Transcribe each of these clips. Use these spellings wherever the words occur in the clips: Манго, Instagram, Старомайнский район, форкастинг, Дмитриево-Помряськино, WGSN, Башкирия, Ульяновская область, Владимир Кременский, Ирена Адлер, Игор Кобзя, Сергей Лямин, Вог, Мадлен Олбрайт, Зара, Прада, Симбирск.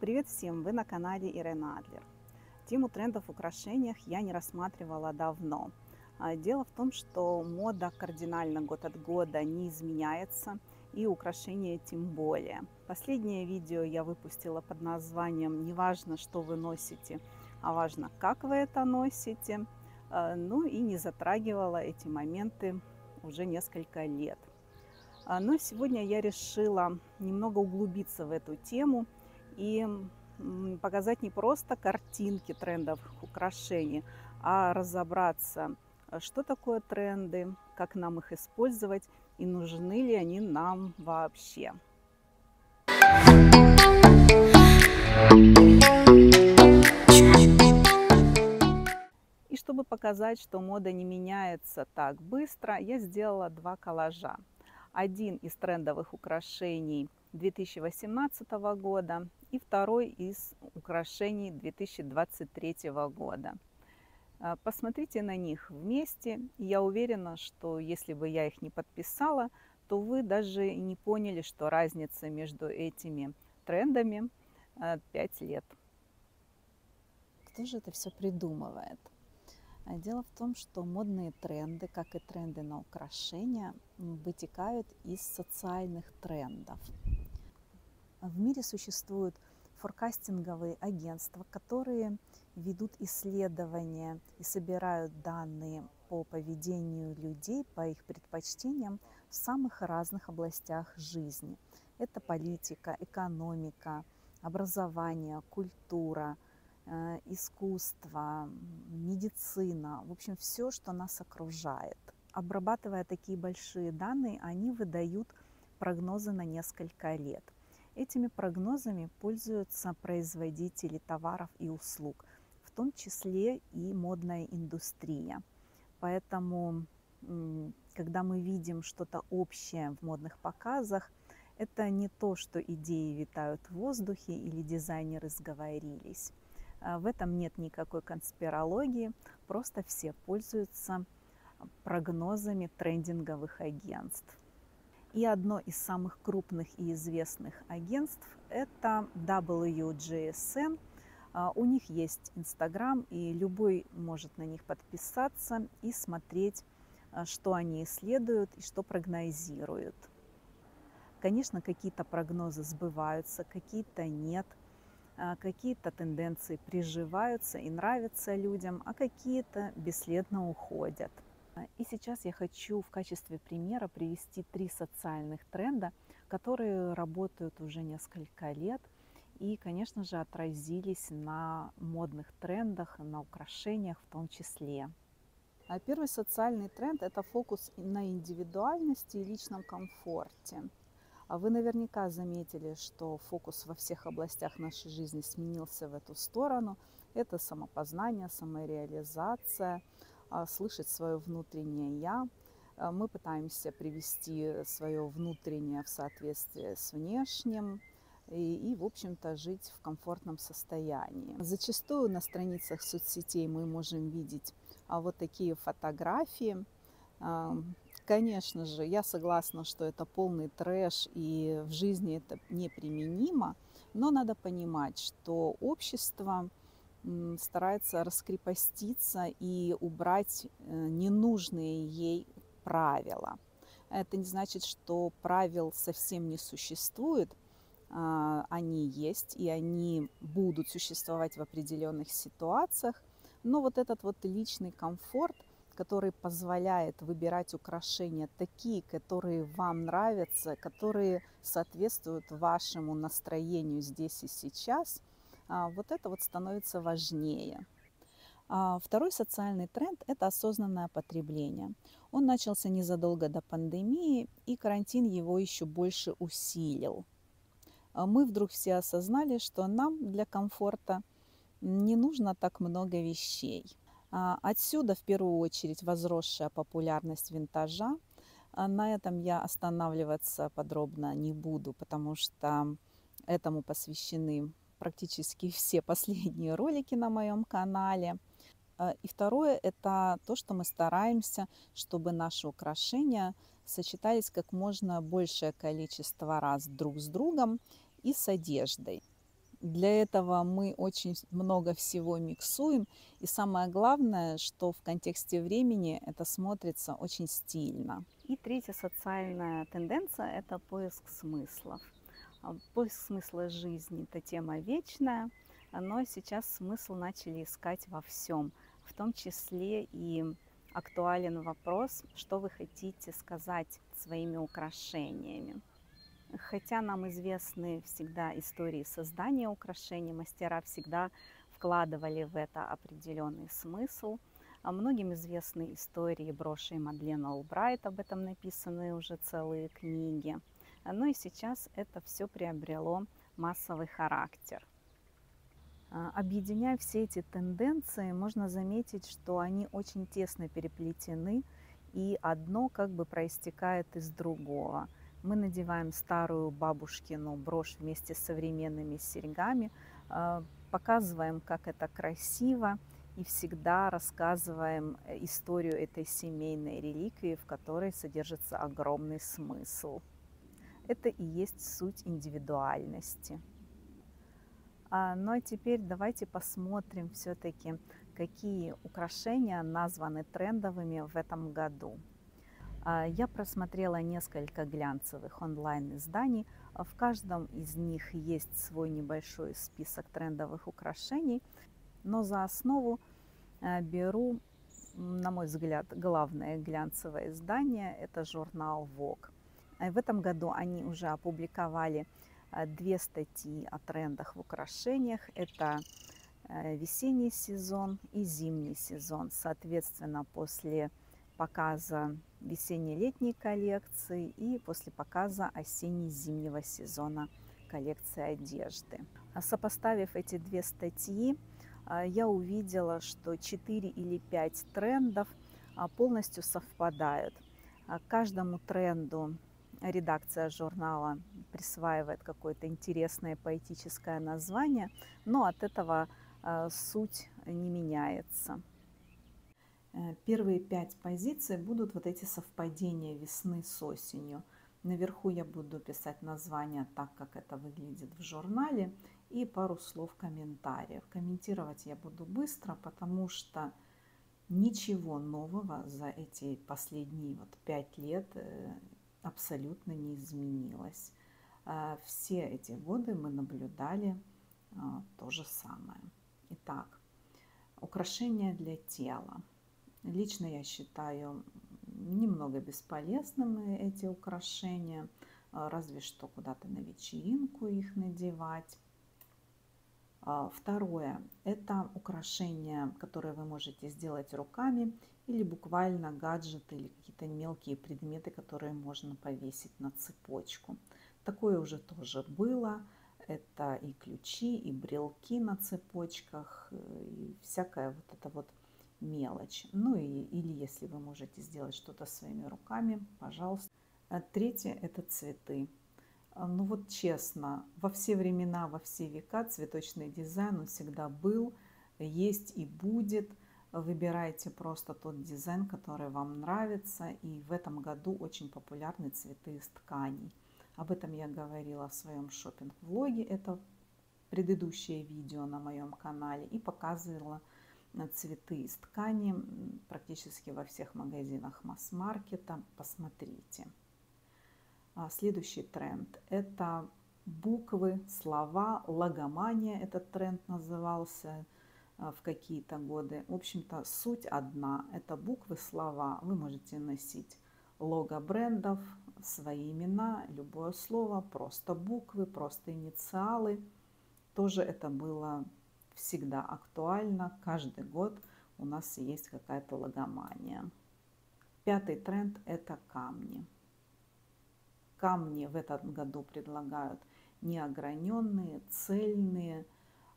Привет всем! Вы на канале Ирена Адлер. Тему трендов в украшениях я не рассматривала давно. Дело в том, что мода кардинально год от года не изменяется, и украшения тем более. Последнее видео я выпустила под названием «Не важно, что вы носите, а важно, как вы это носите». Ну и не затрагивала эти моменты уже несколько лет. Но сегодня я решила немного углубиться в эту тему и показать не просто картинки трендов украшений, а разобраться, что такое тренды, как нам их использовать и нужны ли они нам вообще. И чтобы показать, что мода не меняется так быстро, я сделала два коллажа. Один из трендовых украшений 2018 года и второй из украшений 2023 года. Посмотрите на них вместе. Я уверена, что если бы я их не подписала, то вы даже не поняли, что разница между этими трендами 5 лет. Кто же это все придумывает? Дело в том, что модные тренды, как и тренды на украшения, вытекают из социальных трендов. В мире существуют форкастинговые агентства, которые ведут исследования и собирают данные по поведению людей, по их предпочтениям в самых разных областях жизни. Это политика, экономика, образование, культура, искусство, медицина, в общем, все, что нас окружает. Обрабатывая такие большие данные, они выдают прогнозы на несколько лет. Этими прогнозами пользуются производители товаров и услуг, в том числе и модная индустрия. Поэтому, когда мы видим что-то общее в модных показах, это не то, что идеи витают в воздухе или дизайнеры сговорились. В этом нет никакой конспирологии, просто все пользуются прогнозами трендинговых агентств. И одно из самых крупных и известных агентств – это WGSN. У них есть Instagram, и любой может на них подписаться и смотреть, что они исследуют и что прогнозируют. Конечно, какие-то прогнозы сбываются, какие-то нет. Какие-то тенденции приживаются и нравятся людям, а какие-то бесследно уходят. И сейчас я хочу в качестве примера привести три социальных тренда, которые работают уже несколько лет и, конечно же, отразились на модных трендах, на украшениях в том числе. Первый социальный тренд – это фокус на индивидуальности и личном комфорте. Вы наверняка заметили, что фокус во всех областях нашей жизни сменился в эту сторону. Это самопознание, самореализация, слышать свое внутреннее «я». Мы пытаемся привести свое внутреннее в соответствие с внешним и в общем-то, жить в комфортном состоянии. Зачастую на страницах соцсетей мы можем видеть вот такие фотографии. Конечно же, я согласна, что это полный трэш и в жизни это неприменимо, но надо понимать, что общество старается раскрепоститься и убрать ненужные ей правила. Это не значит, что правил совсем не существует, они есть и они будут существовать в определенных ситуациях, но вот этот вот личный комфорт, который позволяет выбирать украшения такие, которые вам нравятся, которые соответствуют вашему настроению здесь и сейчас, вот это вот становится важнее. Второй социальный тренд – это осознанное потребление. Он начался незадолго до пандемии, и карантин его еще больше усилил. Мы вдруг все осознали, что нам для комфорта не нужно так много вещей. Отсюда, в первую очередь, возросшая популярность винтажа. На этом я останавливаться подробно не буду, потому что этому посвящены практически все последние ролики на моем канале. И второе – это то, что мы стараемся, чтобы наши украшения сочетались как можно большее количество раз друг с другом и с одеждой. Для этого мы очень много всего миксуем. И самое главное, что в контексте времени это смотрится очень стильно. И третья социальная тенденция – это поиск смыслов. Поиск смысла жизни – это тема вечная, но сейчас смысл начали искать во всем. В том числе и актуален вопрос, что вы хотите сказать своими украшениями. Хотя нам известны всегда истории создания украшений, мастера всегда вкладывали в это определенный смысл. А многим известны истории броши Мадлен Олбрайт, об этом написаны уже целые книги. Но и сейчас это все приобрело массовый характер. Объединяя все эти тенденции, можно заметить, что они очень тесно переплетены, и одно как бы проистекает из другого. Мы надеваем старую бабушкину брошь вместе с современными серьгами, показываем, как это красиво, и всегда рассказываем историю этой семейной реликвии, в которой содержится огромный смысл. Это и есть суть индивидуальности. Ну а теперь давайте посмотрим все-таки, какие украшения названы трендовыми в этом году. Я просмотрела несколько глянцевых онлайн-изданий. В каждом из них есть свой небольшой список трендовых украшений, но за основу беру, на мой взгляд, главное глянцевое издание – это журнал «Вог». В этом году они уже опубликовали две статьи о трендах в украшениях. Это весенний сезон и зимний сезон. Соответственно, после показа весенне-летней коллекции и после показа осенне-зимнего сезона коллекции одежды. Сопоставив эти две статьи, я увидела, что 4 или 5 трендов полностью совпадают. Каждому тренду редакция журнала присваивает какое-то интересное поэтическое название, но от этого суть не меняется. Первые 5 позиций будут вот эти совпадения весны с осенью. Наверху я буду писать название так, как это выглядит в журнале, и пару слов комментариев. Комментировать я буду быстро, потому что ничего нового за эти последние 5 лет абсолютно не изменилось. Все эти годы мы наблюдали то же самое. Итак, украшения для тела. Лично я считаю немного бесполезными эти украшения, разве что куда-то на вечеринку их надевать. Второе – это украшения, которые вы можете сделать руками, или буквально гаджеты, или какие-то мелкие предметы, которые можно повесить на цепочку. Такое уже тоже было. Это и ключи, и брелки на цепочках, и всякая вот эта вот мелочь. Ну или если вы можете сделать что-то своими руками, пожалуйста. Третье – это цветы. Ну вот честно, во все времена, во все века цветочный дизайн он всегда был, есть и будет. Выбирайте просто тот дизайн, который вам нравится. И в этом году очень популярны цветы из тканей. Об этом я говорила в своем шопинг-влоге. Это предыдущее видео на моем канале. И показывала цветы из ткани практически во всех магазинах масс-маркета. Посмотрите. Следующий тренд – это буквы, слова, логомания. Этот тренд назывался в какие-то годы. В общем-то, суть одна – это буквы, слова. Вы можете носить лого брендов, свои имена, любое слово, просто буквы, просто инициалы. Тоже это было всегда актуально. Каждый год у нас есть какая-то логомания. Пятый тренд – это камни. Камни в этом году предлагают неограненные, цельные.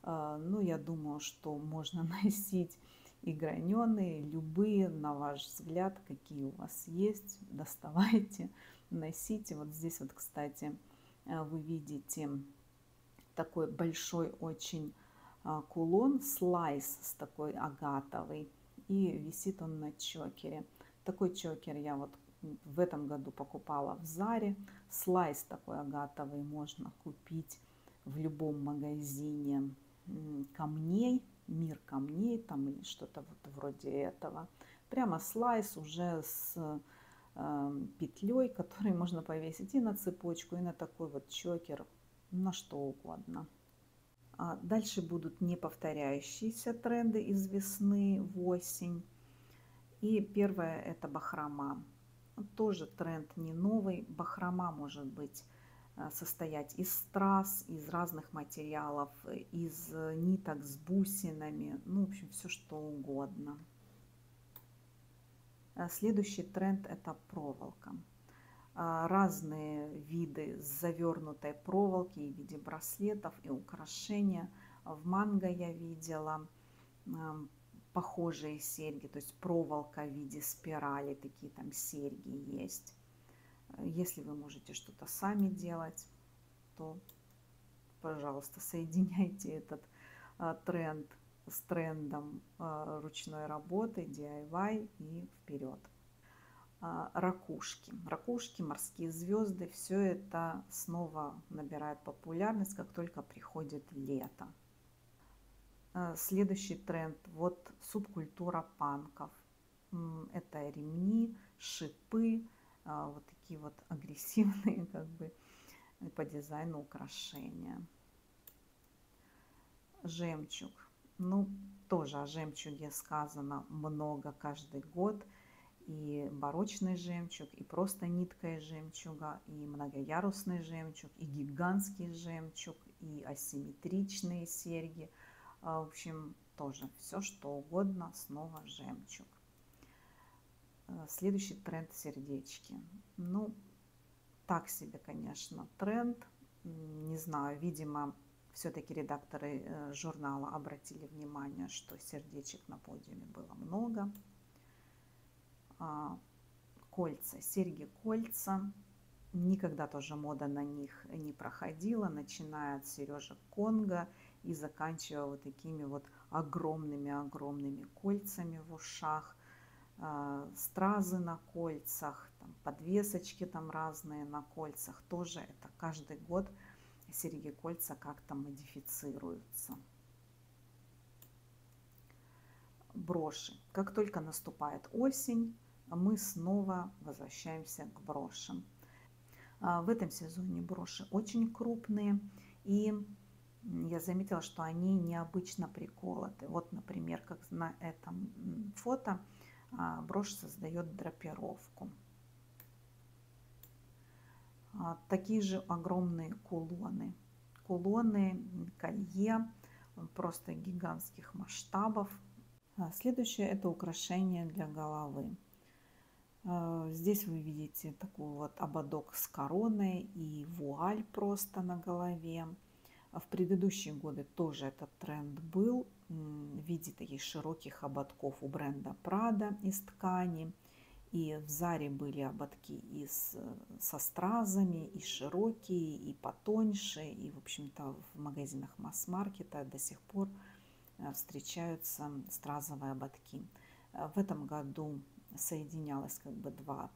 Ну, я думаю, что можно носить и граненые, любые, на ваш взгляд, какие у вас есть. Доставайте, носите. Вот здесь вот, кстати, вы видите такой большой очень кулон, слайс такой агатовый. И висит он на чокере. Такой чокер я вот в этом году покупала в Заре. Слайс такой агатовый можно купить в любом магазине камней, мир камней там или что-то вот вроде этого. Прямо слайс уже с петлей, который можно повесить и на цепочку, и на такой вот чокер, на что угодно. А дальше будут неповторяющиеся тренды из весны в осень. И первое — это бахрома. Тоже тренд не новый. Бахрома может быть состоять из страз, из разных материалов, из ниток с бусинами, ну, в общем, все что угодно. Следующий тренд — это проволока. Разные виды завернутой проволоки в виде браслетов и украшения. В Манго я видела похожие серьги, то есть проволока в виде спирали, такие там серьги есть. Если вы можете что-то сами делать, то, пожалуйста, соединяйте этот тренд с трендом ручной работы, DIY и вперед. Ракушки. Ракушки, морские звезды, все это снова набирает популярность, как только приходит лето. Следующий тренд, вот субкультура панков. Это ремни, шипы, вот такие вот агрессивные как бы по дизайну украшения. Жемчуг. Ну, тоже о жемчуге сказано много каждый год. И барочный жемчуг, и просто нитка из жемчуга, и многоярусный жемчуг, и гигантский жемчуг, и асимметричные серьги. В общем, тоже все, что угодно, снова жемчуг. Следующий тренд — сердечки. Ну, так себе, конечно, тренд. Не знаю, видимо, все-таки редакторы журнала обратили внимание, что сердечек на подиуме было много. Кольца, серьги-кольца. Никогда тоже мода на них не проходила, начиная от сережек Конго и заканчивая вот такими вот огромными-огромными кольцами в ушах, стразы на кольцах, там, подвесочки там разные на кольцах. Тоже это каждый год серьги-кольца как-то модифицируются. Броши. Как только наступает осень, мы снова возвращаемся к брошам. В этом сезоне броши очень крупные, и я заметила, что они необычно приколоты. Вот, например, как на этом фото, брошь создает драпировку. Такие же огромные кулоны. Кулоны, колье просто гигантских масштабов. Следующее — это украшение для головы. Здесь вы видите такой вот ободок с короной и вуаль просто на голове. В предыдущие годы тоже этот тренд был в виде таких широких ободков у бренда Прада из ткани. И в Заре были ободки со стразами, и широкие, и потоньше. И, в общем-то, в магазинах масс-маркета до сих пор встречаются стразовые ободки. В этом году соединялось как бы два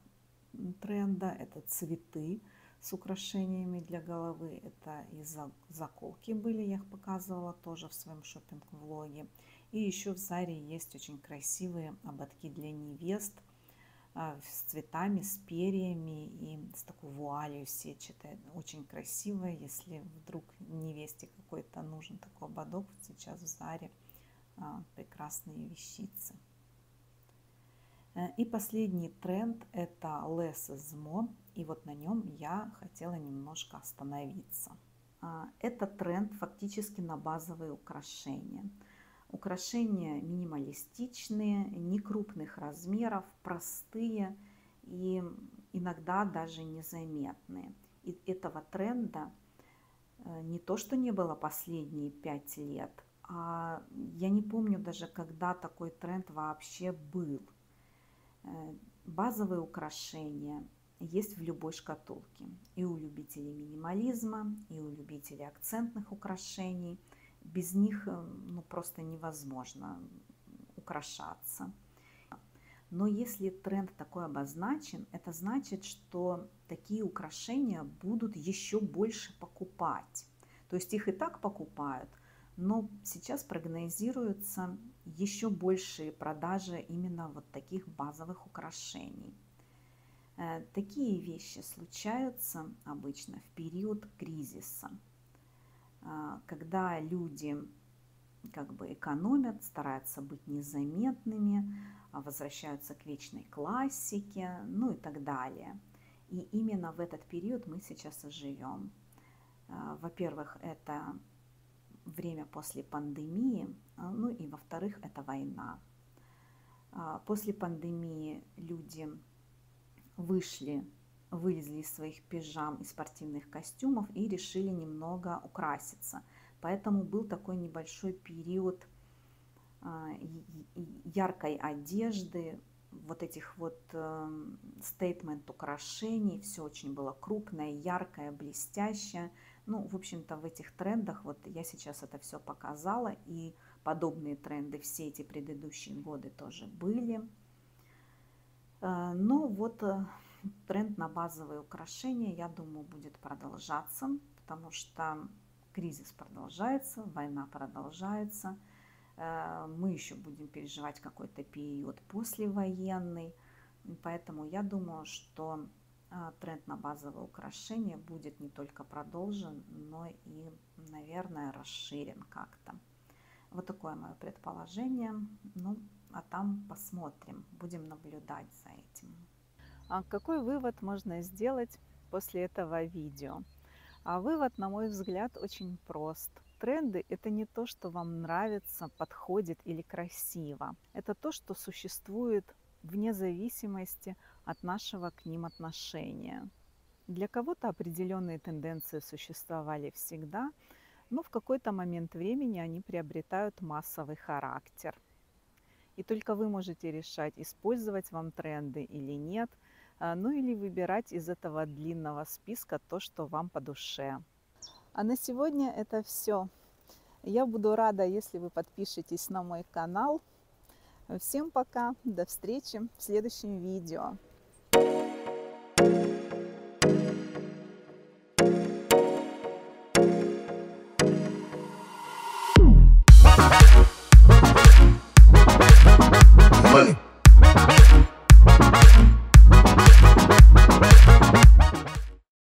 тренда. Это цветы с украшениями для головы. Это и заколки были, я их показывала тоже в своем шопинг-влоге. И еще в Заре есть очень красивые ободки для невест с цветами, с перьями и с такой вуалью сетчатой. Очень красиво, если вдруг невесте какой-то нужен такой ободок. Сейчас в Заре прекрасные вещицы. И последний тренд — это Less is More. И вот на нем я хотела немножко остановиться. Это тренд фактически на базовые украшения. Украшения минималистичные, некрупных размеров, простые и иногда даже незаметные. И этого тренда не то что не было последние 5 лет, а я не помню даже, когда такой тренд вообще был. Базовые украшения есть в любой шкатулке. И у любителей минимализма, и у любителей акцентных украшений. Без них, ну, просто невозможно украшаться. Но если тренд такой обозначен, это значит, что такие украшения будут еще больше покупать. То есть их и так покупают, но сейчас прогнозируются еще большие продажи именно вот таких базовых украшений. Такие вещи случаются обычно в период кризиса, когда люди как бы экономят, стараются быть незаметными, возвращаются к вечной классике, ну и так далее. И именно в этот период мы сейчас и живем. Во-первых, это время после пандемии, ну и во-вторых, это война. После пандемии люди вылезли из своих пижам и спортивных костюмов и решили немного украситься. Поэтому был такой небольшой период яркой одежды, вот этих вот стейтмент украшений. Все очень было крупное, яркое, блестящее. Ну, в общем-то, в этих трендах, вот я сейчас это все показала, и подобные тренды все эти предыдущие годы тоже были. Но вот тренд на базовые украшения, я думаю, будет продолжаться, потому что кризис продолжается, война продолжается. Мы еще будем переживать какой-то период послевоенный. Поэтому я думаю, что тренд на базовые украшения будет не только продолжен, но и, наверное, расширен как-то. Вот такое мое предположение. Ну, а там посмотрим, будем наблюдать за этим. А какой вывод можно сделать после этого видео? А вывод, на мой взгляд, очень прост. Тренды – это не то, что вам нравится, подходит или красиво. Это то, что существует вне зависимости от нашего к ним отношения. Для кого-то определенные тенденции существовали всегда, но в какой-то момент времени они приобретают массовый характер. И только вы можете решать, использовать вам тренды или нет, ну или выбирать из этого длинного списка то, что вам по душе. А на сегодня это все. Я буду рада, если вы подпишетесь на мой канал. Всем пока, до встречи в следующем видео.